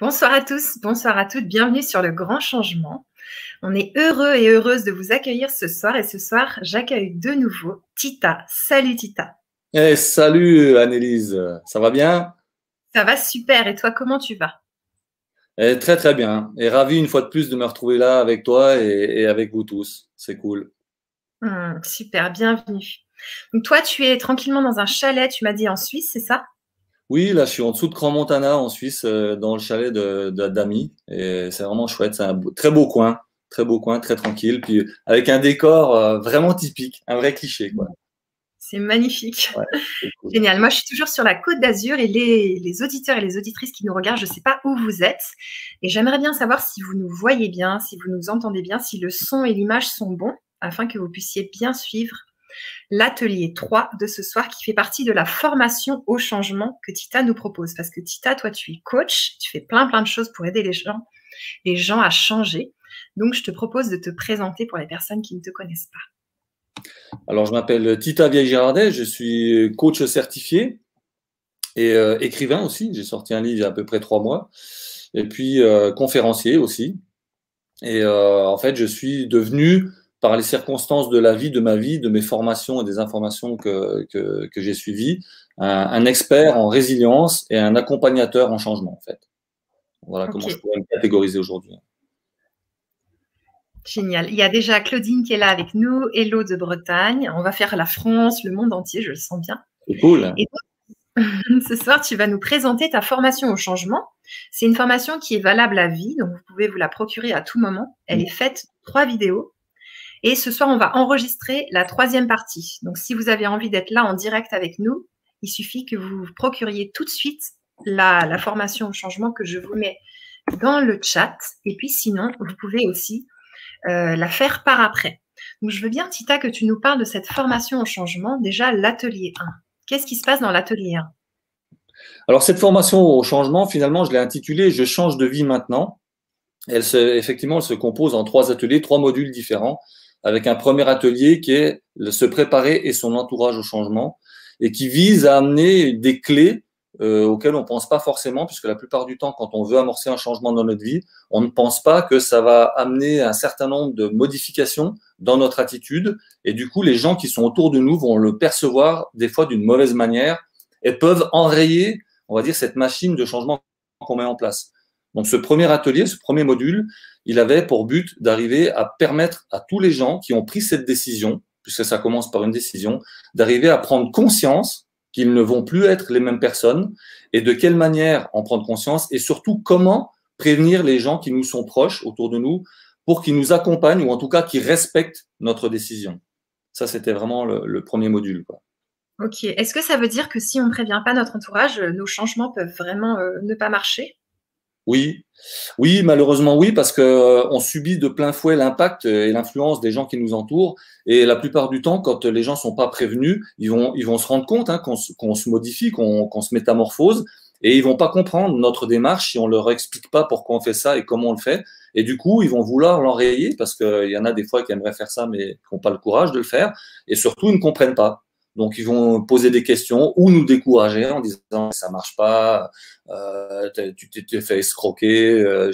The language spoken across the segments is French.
Bonsoir à tous, bonsoir à toutes, bienvenue sur le Grand Changement. On est heureux et heureuse de vous accueillir ce soir et ce soir, j'accueille de nouveau Tita. Salut Tita. Hey, salut Annelise, ça va bien? Ça va super et toi, comment tu vas? Très très bien et ravi une fois de plus de me retrouver là avec toi et avec vous tous, c'est cool. Super, bienvenue. Donc toi, tu es tranquillement dans un chalet, tu m'as dit en Suisse, c'est ça? Oui, là, je suis en dessous de Grand Montana, en Suisse, dans le chalet d'amis. Et c'est vraiment chouette. C'est un très beau coin, très tranquille. Puis avec un décor vraiment typique, un vrai cliché, quoi. C'est magnifique. Ouais, c'est cool. Génial. Moi, je suis toujours sur la Côte d'Azur et les auditeurs et les auditrices qui nous regardent, je ne sais pas où vous êtes. Et j'aimerais bien savoir si vous nous voyez bien, si vous nous entendez bien, si le son et l'image sont bons, afin que vous puissiez bien suivre l'atelier 3 de ce soir qui fait partie de la formation au changement que Tita nous propose. Parce que Tita, toi, tu es coach, tu fais plein de choses pour aider les gens à changer. Donc, je te propose de te présenter pour les personnes qui ne te connaissent pas. Alors, je m'appelle Tita Vieille-Girardet, je suis coach certifié et écrivain aussi. J'ai sorti un livre il y a à peu près 3 mois. Et puis, conférencier aussi. Et en fait, je suis devenu... par les circonstances de la vie, de ma vie, de mes formations et des informations que j'ai suivies, un expert en résilience et un accompagnateur en changement, en fait. Voilà comment je pourrais me catégoriser aujourd'hui. Génial. Il y a déjà Claudine qui est là avec nous, hello de Bretagne. On va faire la France, le monde entier, je le sens bien. C'est cool. Et donc, ce soir, tu vas nous présenter ta formation au changement. C'est une formation qui est valable à vie, donc vous pouvez vous la procurer à tout moment. Elle est faite en 3 vidéos. Et ce soir, on va enregistrer la 3e partie. Donc, si vous avez envie d'être là en direct avec nous, il suffit que vous procuriez tout de suite la formation au changement que je vous mets dans le chat. Et puis, sinon, vous pouvez aussi la faire par après. Donc, je veux bien, Tita, que tu nous parles de cette formation au changement. Déjà, l'atelier 1. Qu'est-ce qui se passe dans l'atelier 1? Alors, cette formation au changement, finalement, je l'ai intitulée « Je change de vie maintenant ». Effectivement, elle se compose en 3 ateliers, 3 modules différents, avec un premier atelier qui est se préparer et son entourage au changement et qui vise à amener des clés auxquelles on ne pense pas forcément, puisque la plupart du temps, quand on veut amorcer un changement dans notre vie, on ne pense pas que ça va amener un certain nombre de modifications dans notre attitude et du coup, les gens qui sont autour de nous vont le percevoir des fois d'une mauvaise manière et peuvent enrayer, on va dire, cette machine de changement qu'on met en place. Donc, ce premier atelier, ce premier module, il avait pour but d'arriver à permettre à tous les gens qui ont pris cette décision, puisque ça commence par une décision, d'arriver à prendre conscience qu'ils ne vont plus être les mêmes personnes et de quelle manière en prendre conscience et surtout comment prévenir les gens qui nous sont proches autour de nous pour qu'ils nous accompagnent ou en tout cas qu'ils respectent notre décision. Ça, c'était vraiment le premier module, quoi. Ok. Est-ce que ça veut dire que si on ne prévient pas notre entourage, nos changements peuvent vraiment ne pas marcher ? Oui, oui, malheureusement oui, parce que on subit de plein fouet l'impact et l'influence des gens qui nous entourent. Et la plupart du temps, quand les gens sont pas prévenus, ils vont se rendre compte qu'on se modifie, qu'on se métamorphose, et ils vont pas comprendre notre démarche si on leur explique pas pourquoi on fait ça et comment on le fait. Et du coup, ils vont vouloir l'enrayer parce qu'il y en a des fois qui aimeraient faire ça mais qui n'ont pas le courage de le faire. Et surtout, ils ne comprennent pas. Donc, ils vont poser des questions ou nous décourager en disant « ça marche pas, tu t'es fait escroquer,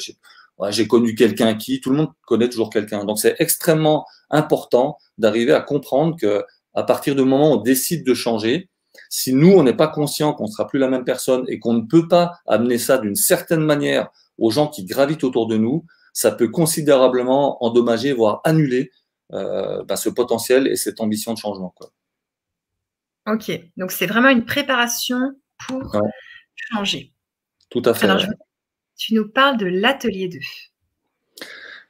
j'ai connu quelqu'un qui… » Tout le monde connaît toujours quelqu'un. Donc, c'est extrêmement important d'arriver à comprendre qu'à partir du moment où on décide de changer, si nous, on n'est pas conscient qu'on ne sera plus la même personne et qu'on ne peut pas amener ça d'une certaine manière aux gens qui gravitent autour de nous, ça peut considérablement endommager, voire annuler ce potentiel et cette ambition de changement, quoi. Ok, donc c'est vraiment une préparation pour changer. Tout à fait. Alors, tu nous parles de l'atelier 2.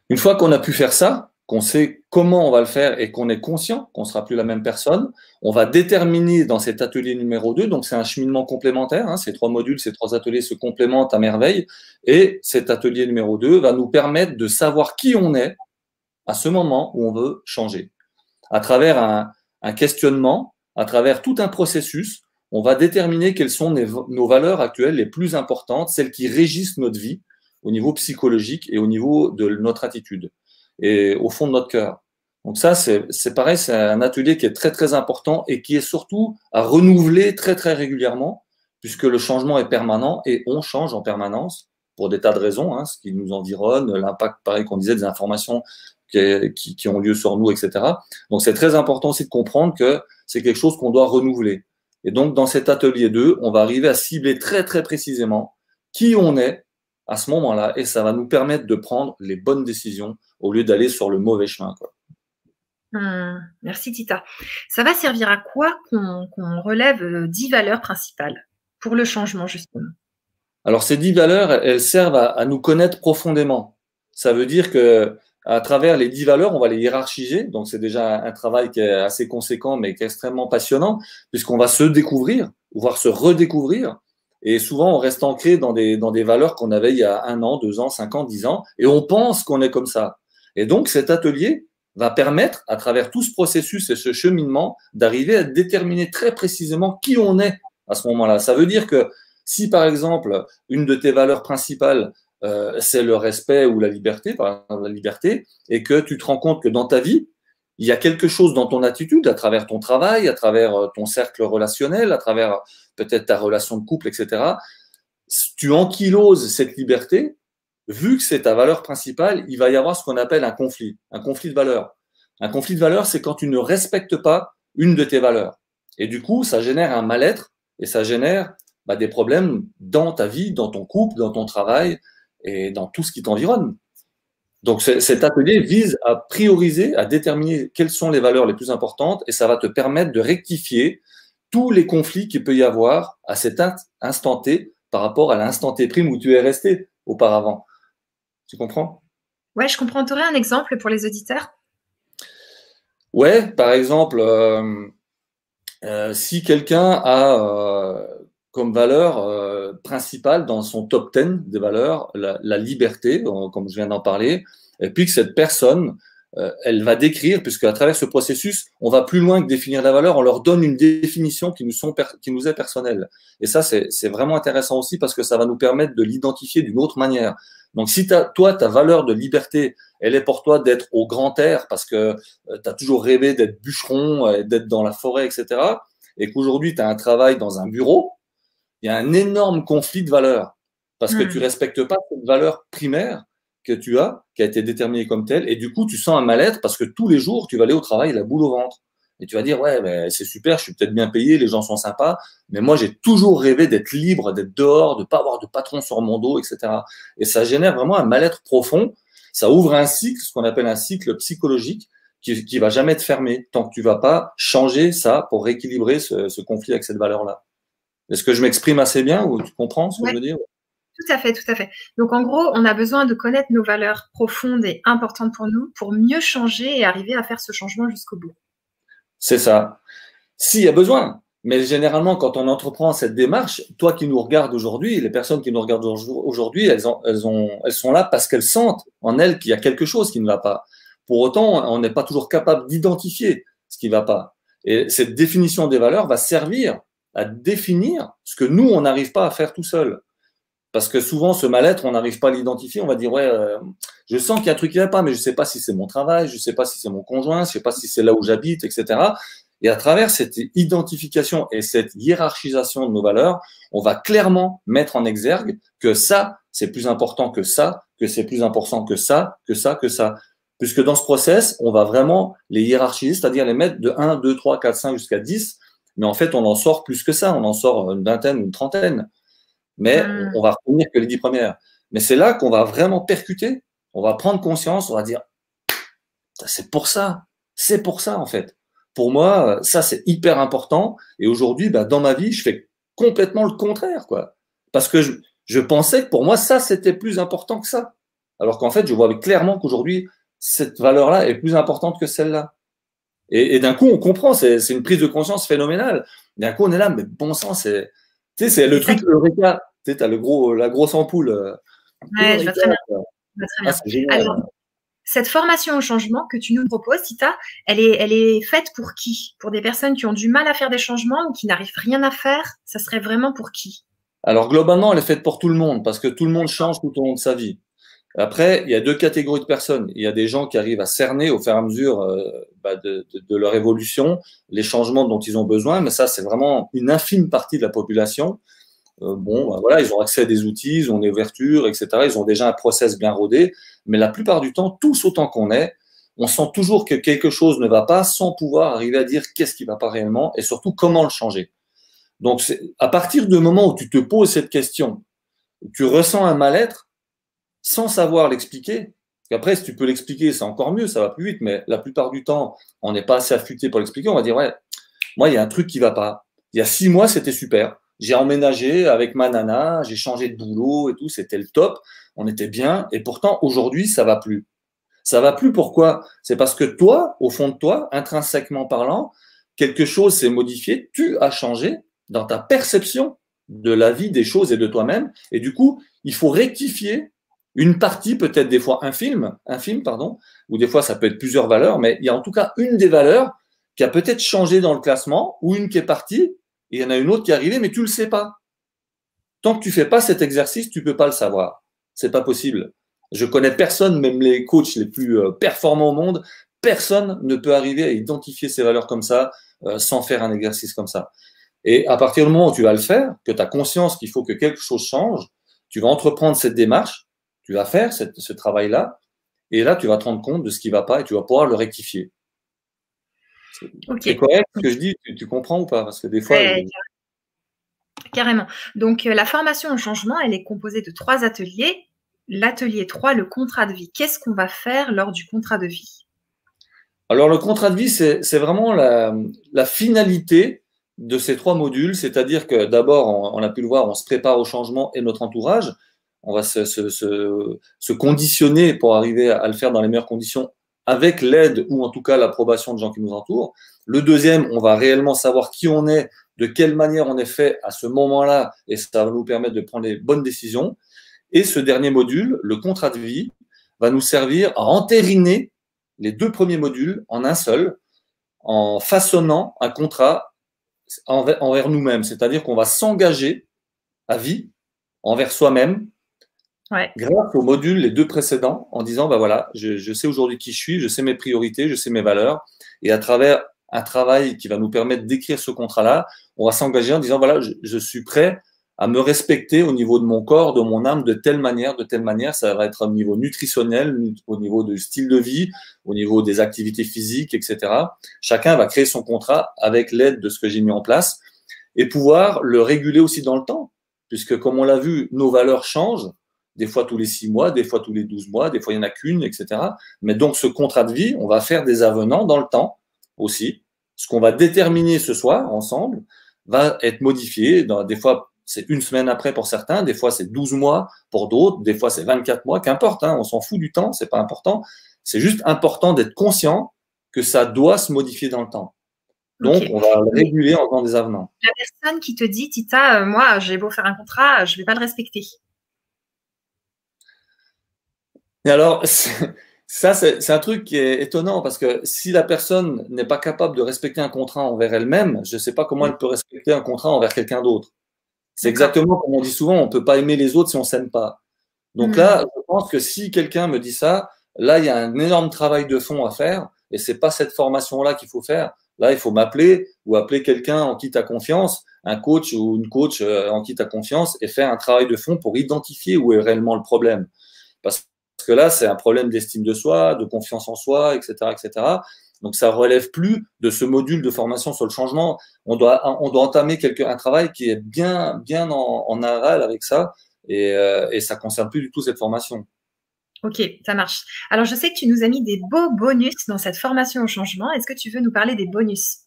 Une fois qu'on a pu faire ça, qu'on sait comment on va le faire et qu'on est conscient qu'on ne sera plus la même personne, on va déterminer dans cet atelier numéro 2, donc c'est un cheminement complémentaire, hein, ces 3 modules, ces 3 ateliers se complémentent à merveille, et cet atelier numéro 2 va nous permettre de savoir qui on est à ce moment où on veut changer. À travers un questionnement, à travers tout un processus, on va déterminer quelles sont nos valeurs actuelles les plus importantes, celles qui régissent notre vie au niveau psychologique et au niveau de notre attitude et au fond de notre cœur. Donc ça, c'est pareil, c'est un atelier qui est très, très important et qui est surtout à renouveler très, très régulièrement puisque le changement est permanent et on change en permanence. pour des tas de raisons, hein, ce qui nous environne, l'impact, pareil qu'on disait, des informations qui ont lieu sur nous, etc. Donc c'est très important aussi de comprendre que c'est quelque chose qu'on doit renouveler. Et donc dans cet atelier 2, on va arriver à cibler très très précisément qui on est à ce moment-là, et ça va nous permettre de prendre les bonnes décisions au lieu d'aller sur le mauvais chemin, quoi. Merci Tita. Ça va servir à quoi qu'on relève 10 valeurs principales pour le changement, justement? Alors ces 10 valeurs, elles servent à nous connaître profondément. Ça veut dire que à travers les 10 valeurs, on va les hiérarchiser. Donc c'est déjà un travail qui est assez conséquent, mais qui est extrêmement passionnant, puisqu'on va se découvrir, voire se redécouvrir. Et souvent, on reste ancré dans des valeurs qu'on avait il y a 1 an, 2 ans, 5 ans, 10 ans, et on pense qu'on est comme ça. Et donc, cet atelier va permettre, à travers tout ce processus et ce cheminement, d'arriver à déterminer très précisément qui on est à ce moment-là. Ça veut dire que si, par exemple, une de tes valeurs principales, c'est le respect ou la liberté, par exemple, la liberté, et que tu te rends compte que dans ta vie, il y a quelque chose dans ton attitude, à travers ton travail, à travers ton cercle relationnel, à travers peut-être ta relation de couple, etc. Tu ankyloses cette liberté, vu que c'est ta valeur principale, il va y avoir ce qu'on appelle un conflit de valeurs. Un conflit de valeurs, c'est quand tu ne respectes pas une de tes valeurs. Et du coup, ça génère un mal-être et ça génère des problèmes dans ta vie, dans ton couple, dans ton travail et dans tout ce qui t'environne. Donc, cet atelier vise à prioriser, à déterminer quelles sont les valeurs les plus importantes, et ça va te permettre de rectifier tous les conflits qu'il peut y avoir à cet instant T par rapport à l'instant T prime où tu es resté auparavant. Tu comprends? Ouais, je comprends. Tu aurais un exemple pour les auditeurs? Ouais, par exemple, si quelqu'un a comme valeur principale dans son top 10 des valeurs, la liberté, comme je viens d'en parler, et puis que cette personne, elle va décrire, puisque à travers ce processus, on va plus loin que définir la valeur, on leur donne une définition qui nous est personnelle. Et ça, c'est vraiment intéressant aussi parce que ça va nous permettre de l'identifier d'une autre manière. Donc, si toi, ta valeur de liberté, elle est pour toi d'être au grand air parce que tu as toujours rêvé d'être bûcheron, d'être dans la forêt, etc., et qu'aujourd'hui, tu as un travail dans un bureau, il y a un énorme conflit de valeurs parce que tu respectes pas cette valeur primaire que tu as, qui a été déterminée comme telle, et du coup, tu sens un mal-être parce que tous les jours, tu vas aller au travail la boule au ventre et tu vas dire « ouais, ben, c'est super, je suis peut-être bien payé, les gens sont sympas, mais moi, j'ai toujours rêvé d'être libre, d'être dehors, de pas avoir de patron sur mon dos, etc. » Et ça génère vraiment un mal-être profond. Ça ouvre un cycle, ce qu'on appelle un cycle psychologique qui va jamais te fermer tant que tu vas pas changer ça pour rééquilibrer ce conflit avec cette valeur-là. Est-ce que je m'exprime assez bien ou tu comprends ce que je veux dire? Tout à fait, tout à fait. Donc, en gros, on a besoin de connaître nos valeurs profondes et importantes pour nous pour mieux changer et arriver à faire ce changement jusqu'au bout. C'est ça. S'il y a besoin. Mais généralement, quand on entreprend cette démarche, toi qui nous regardes aujourd'hui, les personnes qui nous regardent aujourd'hui, elles sont là parce qu'elles sentent en elles qu'il y a quelque chose qui ne va pas. Pour autant, on n'est pas toujours capable d'identifier ce qui ne va pas. Et cette définition des valeurs va servir à définir ce que nous, on n'arrive pas à faire tout seul. Parce que souvent, ce mal-être, on n'arrive pas à l'identifier. On va dire, ouais, je sens qu'il y a un truc qui ne va pas, mais je ne sais pas si c'est mon travail, je ne sais pas si c'est mon conjoint, je ne sais pas si c'est là où j'habite, etc. Et à travers cette identification et cette hiérarchisation de nos valeurs, on va clairement mettre en exergue que ça, c'est plus important que ça, que c'est plus important que ça, que ça, que ça. Puisque dans ce process, on va vraiment les hiérarchiser, c'est-à-dire les mettre de 1, 2, 3, 4, 5 jusqu'à 10, mais en fait, on en sort plus que ça. On en sort une vingtaine, une trentaine. Mais on va retenir que les 10 premières. Mais c'est là qu'on va vraiment percuter. On va prendre conscience. On va dire, c'est pour ça. C'est pour ça, en fait. Pour moi, ça, c'est hyper important. Et aujourd'hui, dans ma vie, je fais complètement le contraire, quoi. Parce que je pensais que pour moi, ça, c'était plus important que ça. Alors qu'en fait, je vois clairement qu'aujourd'hui, cette valeur-là est plus importante que celle-là. Et d'un coup, on comprend, c'est une prise de conscience phénoménale. D'un coup, on est là, mais bon sang, c'est le truc, le réca. Tu sais, tu as la grosse ampoule. Ouais, je vois très bien. Alors, cette formation au changement que tu nous proposes, Tita, elle est faite pour qui? Pour des personnes qui ont du mal à faire des changements ou qui n'arrivent rien à faire? Ça serait vraiment pour qui? Alors, globalement, elle est faite pour tout le monde parce que tout le monde change tout au long de sa vie. Après, il y a 2 catégories de personnes. Il y a des gens qui arrivent à cerner au fur et à mesure de leur évolution les changements dont ils ont besoin, mais ça, c'est vraiment une infime partie de la population. Bon, ben voilà, ils ont accès à des outils, ils ont des ouvertures, etc. Ils ont déjà un process bien rodé, mais la plupart du temps, tous autant qu'on est, on sent toujours que quelque chose ne va pas sans pouvoir arriver à dire qu'est-ce qui ne va pas réellement et surtout comment le changer. Donc, à partir du moment où tu te poses cette question, tu ressens un mal-être sans savoir l'expliquer. Après, si tu peux l'expliquer, c'est encore mieux, ça va plus vite, mais la plupart du temps, on n'est pas assez affûté pour l'expliquer. On va dire, ouais, moi, il y a un truc qui ne va pas. Il y a 6 mois, c'était super. J'ai emménagé avec ma nana, j'ai changé de boulot et tout, c'était le top, on était bien, et pourtant, aujourd'hui, ça va plus. Ça va plus, pourquoi? C'est parce que toi, au fond de toi, intrinsèquement parlant, quelque chose s'est modifié, tu as changé dans ta perception de la vie, des choses et de toi-même, et du coup, il faut rectifier une partie, peut-être des fois un film, ou des fois ça peut être plusieurs valeurs, mais il y a en tout cas une des valeurs qui a peut-être changé dans le classement, ou une qui est partie, et il y en a une autre qui est arrivée, mais tu le sais pas. Tant que tu fais pas cet exercice, tu peux pas le savoir. C'est pas possible. Je connais personne, même les coachs les plus performants au monde, personne ne peut arriver à identifier ces valeurs comme ça sans faire un exercice comme ça. Et à partir du moment où tu vas le faire, que tu as conscience qu'il faut que quelque chose change, tu vas entreprendre cette démarche, tu vas faire ce travail-là, et là, tu vas te rendre compte de ce qui ne va pas et tu vas pouvoir le rectifier. C'est correct ce que je dis, tu comprends ou pas? Parce que des fois… Carrément. Donc, la formation au changement, elle est composée de 3 ateliers. L'atelier 3, le contrat de vie. Qu'est-ce qu'on va faire lors du contrat de vie? Alors, le contrat de vie, c'est vraiment la finalité de ces 3 modules. C'est-à-dire que d'abord, on a pu le voir, on se prépare au changement et notre entourage. On va se conditionner pour arriver à le faire dans les meilleures conditions avec l'aide ou en tout cas l'approbation de gens qui nous entourent. Le deuxième, on va réellement savoir qui on est, de quelle manière on est fait à ce moment-là, et ça va nous permettre de prendre les bonnes décisions. Et ce dernier module, le contrat de vie, va nous servir à entériner les 2 premiers modules en un seul, en façonnant un contrat envers nous-mêmes. C'est-à-dire qu'on va s'engager à vie envers soi-même, ouais, grâce aux modules, les 2 précédents, en disant, ben voilà, je sais aujourd'hui qui je suis, je sais mes priorités, je sais mes valeurs, et à travers un travail qui va nous permettre d'écrire ce contrat-là, on va s'engager en disant, voilà, je suis prêt à me respecter au niveau de mon corps, de mon âme, de telle manière, ça va être au niveau nutritionnel, au niveau du style de vie, au niveau des activités physiques, etc. Chacun va créer son contrat avec l'aide de ce que j'ai mis en place, et pouvoir le réguler aussi dans le temps, puisque comme on l'a vu, nos valeurs changent, des fois tous les 6 mois, des fois tous les 12 mois, des fois il n'y en a qu'une, etc. Mais donc ce contrat de vie, on va faire des avenants dans le temps aussi. Ce qu'on va déterminer ce soir ensemble va être modifié. Des fois c'est 1 semaine après pour certains, des fois c'est 12 mois pour d'autres, des fois c'est 24 mois, qu'importe, hein, on s'en fout du temps, c'est pas important. C'est juste important d'être conscient que ça doit se modifier dans le temps. Donc, okay, on va réguler en faisant des avenants. La personne qui te dit, Tita, moi j'ai beau faire un contrat, je ne vais pas le respecter. Et alors, ça, c'est un truc qui est étonnant parce que si la personne n'est pas capable de respecter un contrat envers elle-même, je ne sais pas comment elle peut respecter un contrat envers quelqu'un d'autre. C'est exactement comme on dit souvent, on ne peut pas aimer les autres si on ne s'aime pas. Donc là, je pense que si quelqu'un me dit ça, là, il y a un énorme travail de fond à faire et ce n'est pas cette formation-là qu'il faut faire. Là, il faut m'appeler ou appeler quelqu'un en qui tu as confiance, un coach ou une coach en qui tu as confiance et faire un travail de fond pour identifier où est réellement le problème. Parce que là, c'est un problème d'estime de soi, de confiance en soi, etc., etc. Donc, ça relève plus de ce module de formation sur le changement. On doit entamer un travail qui est bien en aval avec ça et ça ne concerne plus du tout cette formation. Ok, ça marche. Alors, je sais que tu nous as mis des beaux bonus dans cette formation au changement. Est-ce que tu veux nous parler des bonus ?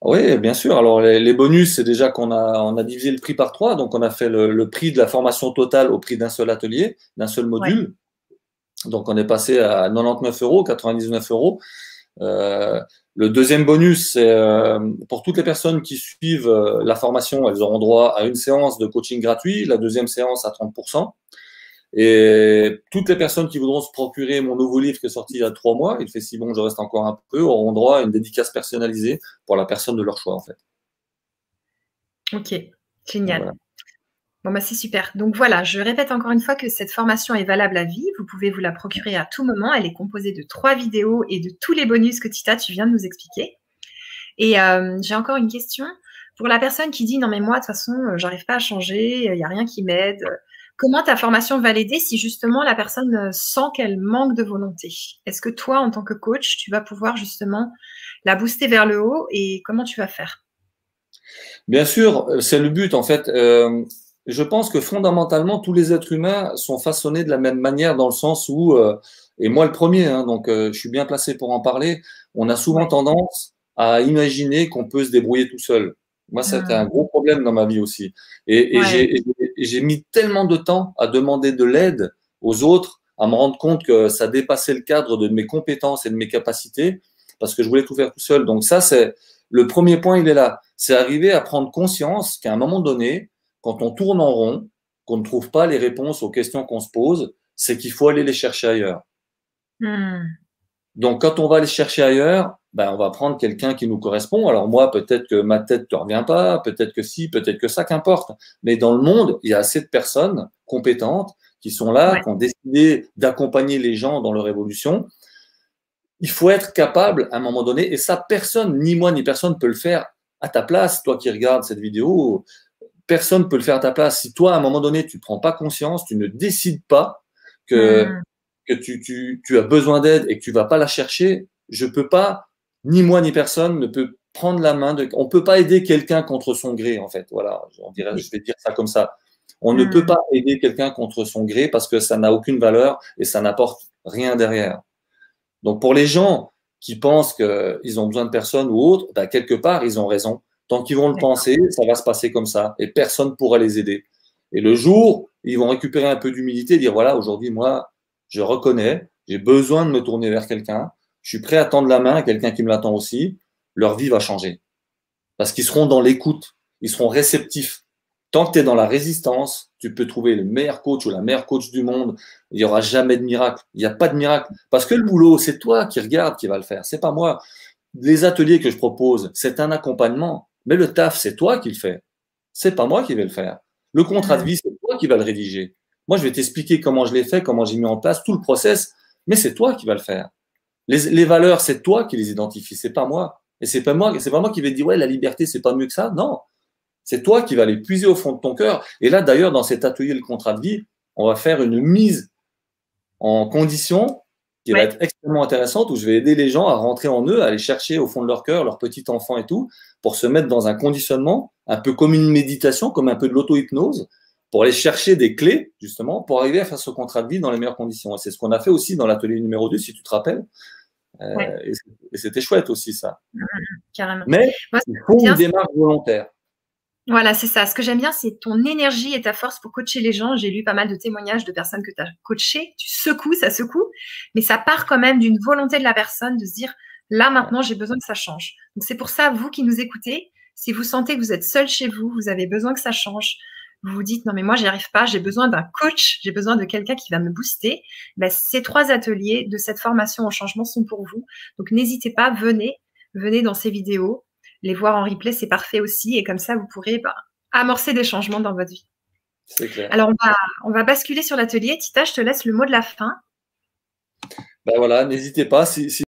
Oui, bien sûr. Alors, les bonus, c'est déjà qu'on a divisé le prix par 3. Donc, on a fait le prix de la formation totale au prix d'un seul atelier, d'un seul module. Ouais. Donc, on est passé à 99 €, 99 €. Le deuxième bonus, c'est pour toutes les personnes qui suivent la formation, elles auront droit à une séance de coaching gratuit, la deuxième séance à 30 %. Et toutes les personnes qui voudront se procurer mon nouveau livre qui est sorti il y a 3 mois, il fait si bon, je reste encore un peu, auront droit à une dédicace personnalisée pour la personne de leur choix, en fait. Ok, génial. Voilà. Bon, bah, c'est super. Donc voilà, je répète encore une fois que cette formation est valable à vie. Vous pouvez vous la procurer à tout moment. Elle est composée de 3 vidéos et de tous les bonus que Tita, tu viens de nous expliquer. Et j'ai encore une question. Pour la personne qui dit « Non, mais moi, de toute façon, j'arrive pas à changer, il n'y a rien qui m'aide », comment ta formation va l'aider si justement la personne sent qu'elle manque de volonté? Est-ce que toi, en tant que coach, tu vas pouvoir justement la booster vers le haut et comment tu vas faire? Bien sûr, c'est le but en fait. Je pense que fondamentalement, tous les êtres humains sont façonnés de la même manière dans le sens où, et moi le premier, hein, donc je suis bien placé pour en parler, on a souvent tendance à imaginer qu'on peut se débrouiller tout seul. Moi, c'était un gros problème dans ma vie aussi. Et j'ai mis tellement de temps à demander de l'aide aux autres, à me rendre compte que ça dépassait le cadre de mes compétences et de mes capacités, parce que je voulais tout faire tout seul. Donc ça, c'est le premier point, il est là. C'est arriver à prendre conscience qu'à un moment donné, quand on tourne en rond, qu'on ne trouve pas les réponses aux questions qu'on se pose, c'est qu'il faut aller les chercher ailleurs. Donc, quand on va les chercher ailleurs, ben, on va prendre quelqu'un qui nous correspond. Alors moi, peut-être que ma tête ne te revient pas, peut-être que si, peut-être que ça, qu'importe. Mais dans le monde, il y a assez de personnes compétentes qui sont là, qui ont décidé d'accompagner les gens dans leur évolution. Il faut être capable, à un moment donné, et ça, personne, ni moi, ni personne ne peut le faire à ta place. Toi qui regardes cette vidéo, personne ne peut le faire à ta place. Si toi, à un moment donné, tu ne prends pas conscience, tu ne décides pas que, que tu as besoin d'aide et que tu ne vas pas la chercher, je ne peux pas, ni moi ni personne ne peut prendre la main. On ne peut pas aider quelqu'un contre son gré, en fait. Voilà, je vais dire ça comme ça. On ne peut pas aider quelqu'un contre son gré parce que ça n'a aucune valeur et ça n'apporte rien derrière. Donc, pour les gens qui pensent qu'ils ont besoin de personnes ou autres, ben, quelque part, ils ont raison. Tant qu'ils vont le penser, ça va se passer comme ça et personne ne pourra les aider. Et le jour, ils vont récupérer un peu d'humilité et dire « Voilà, aujourd'hui, moi, je reconnais, j'ai besoin de me tourner vers quelqu'un. Je suis prêt à tendre la main à quelqu'un qui me l'attend aussi. » Leur vie va changer parce qu'ils seront dans l'écoute, ils seront réceptifs. Tant que tu es dans la résistance, tu peux trouver le meilleur coach ou la meilleure coach du monde. Il n'y aura jamais de miracle. Il n'y a pas de miracle parce que le boulot, c'est toi qui regardes qui va le faire. C'est pas moi. Les ateliers que je propose, c'est un accompagnement. Mais le taf, c'est toi qui le fais. C'est pas moi qui vais le faire. Le contrat de vie, c'est toi qui vas le rédiger. Moi, je vais t'expliquer comment je l'ai fait, comment j'ai mis en place tout le process, mais c'est toi qui vas le faire. Les valeurs, c'est toi qui les identifies, c'est pas moi. Et c'est pas moi qui vais te dire, ouais, la liberté, c'est pas mieux que ça. Non, c'est toi qui vas les puiser au fond de ton cœur. Et là, d'ailleurs, dans cet atelier, le contrat de vie, on va faire une mise en condition qui va être extrêmement intéressante, où je vais aider les gens à rentrer en eux, à aller chercher au fond de leur cœur, leur petit enfant et tout, pour se mettre dans un conditionnement, un peu comme une méditation, comme un peu de l'auto-hypnose, pour aller chercher des clés, justement, pour arriver à faire ce contrat de vie dans les meilleures conditions. Et c'est ce qu'on a fait aussi dans l'atelier numéro 2, si tu te rappelles. Et c'était chouette aussi, ça. Carrément. Mais moi, il faut une démarche volontaire. Voilà, c'est ça. Ce que j'aime bien, c'est ton énergie et ta force pour coacher les gens. J'ai lu pas mal de témoignages de personnes que tu as coachées. Tu secoues, ça secoue, mais ça part quand même d'une volonté de la personne de se dire, là, maintenant, j'ai besoin que ça change. Donc, c'est pour ça, vous qui nous écoutez, si vous sentez que vous êtes seul chez vous, vous avez besoin que ça change, vous vous dites, non, mais moi, j'y arrive pas, j'ai besoin d'un coach, j'ai besoin de quelqu'un qui va me booster. Ben, ces trois ateliers de cette formation au changement sont pour vous. Donc, n'hésitez pas, venez dans ces vidéos, les voir en replay, c'est parfait aussi. Et comme ça, vous pourrez amorcer des changements dans votre vie. C'est clair. Alors, on va basculer sur l'atelier. Tita, je te laisse le mot de la fin. Ben voilà, n'hésitez pas. Si